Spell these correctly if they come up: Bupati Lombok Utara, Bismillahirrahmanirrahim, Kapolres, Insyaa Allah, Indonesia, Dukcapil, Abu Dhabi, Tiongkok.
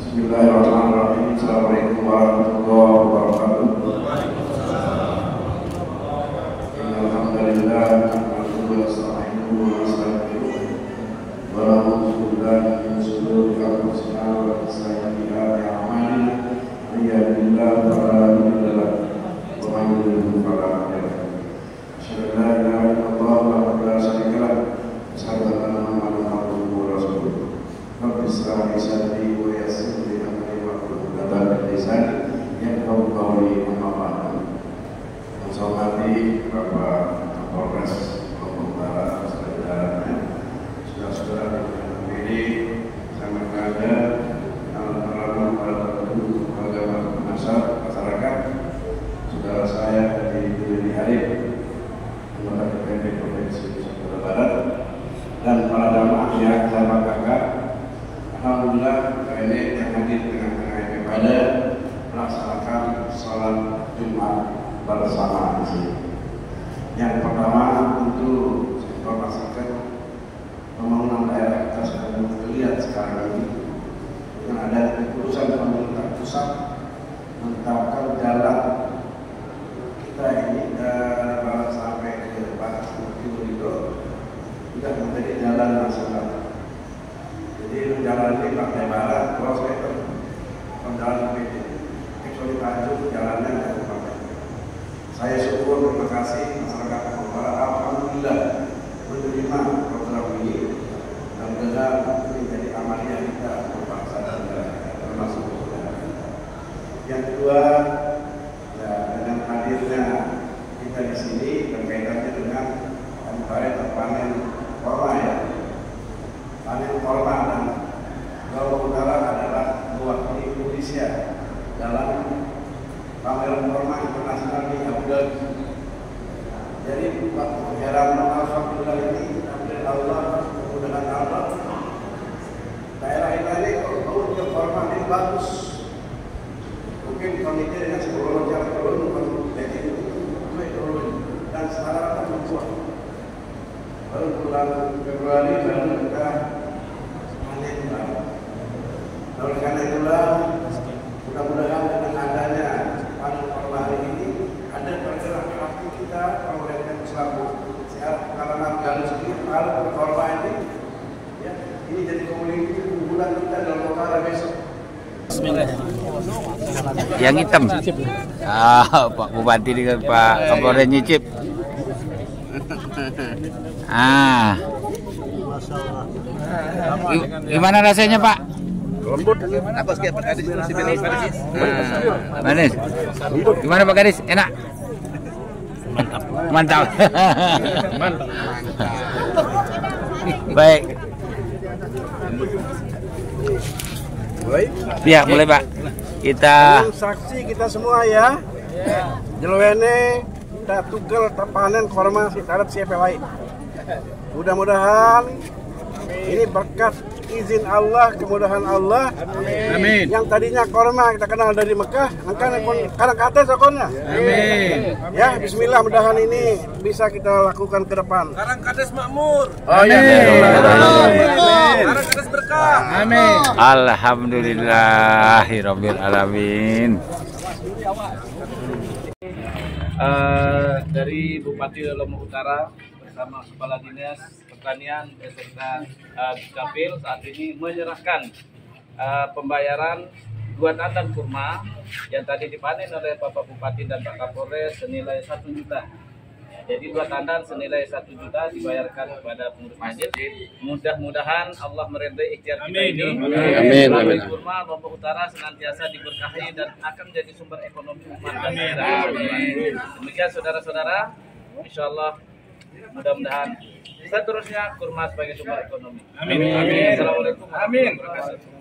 Bismillahirrahmanirrahim. Assalamualaikum warahmatullahi wabarakatuh. Alhamdulillah, Bapak Kapolres Lombok Utara, saudara-saudara ini sangat ada dalam masyarakat, saudara saya dari Bupati Lombok Utara dan para jamaah yang sama kakak, alhamdulillah ini yang hadir tengah-tengah kepada melaksanakan sholat Jumat bersama di yang pertama untuk informasikan pembangunan daerah kita sudah melihat sekarang ini dengan ada keputusan pemerintah pusat menetapkan jalan kita ini dari Barat sampai ke Barat Timur itu sudah menjadi jalan nasional. Jadi jalan ini pakai barat, terus meter penjalan ini kecuali Tanjung jalannya dari Barat. Saya syukur terima kasih masyarakat Kabupaten alhamdulillah menerima program ini dan benar menjadi amalia kita berbangsa dan negara termasuk saudara. Yang kedua, ya, dengan hadirnya kita di sini berkaitannya dengan antara panen korma ya, panen korma dan Lombok Utara adalah mewakili Indonesia dalam pameran korma internasional di Abu Dhabi. Jadi waktu pameran alhamdulillah ini ambil Allah kemudahan Allah. Daerah ini kalau dia korma ini bagus. Mungkin kondisi dengan 10 jarak turun jadi turun dan sekarang akan kuat. Baru bulan Februari baru kita panen korma. Oleh karena itulah mudah-mudahan dengan adanya ini jadi komunikasi bulan kita dalam utara besok. Yang hitam. Pak Bupati dengan Pak Kapolres nyicip. Gimana rasanya Pak? Lembut. Manis. Gimana Pak Kadis? Enak. Mantap. Mantap. Baik. Ya, boleh Pak. Kita saksi kita semua ya. Jelwene tak tugel panen korma sitarat siapa lain. Mudah-mudahan ini berkat izin Allah, kemudahan Allah. Amin. Yang tadinya korma kita kenal dari Mekah, sekarang ke atas sokonnya. Amin. Ya, bismillah mudahan ini bisa kita lakukan ke depan. Sekarang ke atas makmur. Amin. Sekarang ke atas berkah. Amin. Alhamdulillahirabbil alamin. Dari Bupati Lombok Utara bersama Kepala Dinas Pertanian beserta Dukcapil saat ini menyerahkan pembayaran 2 tandan kurma yang tadi dipanen oleh Bapak Bupati dan Pak Kapolres senilai 1 juta Jadi dua tandan senilai 1 juta dibayarkan kepada pengurus masjid. Mudah-mudahan Allah meridai ikhtiar kita ini. Amin. Bupati Lombok Utara senantiasa diberkahi dan akan menjadi sumber ekonomi umat dan daerah. Demikian saudara-saudara, insyaallah mudah-mudahan seterusnya kurma sebagai sumber ekonomi. Amin. Assalamualaikum. Amin.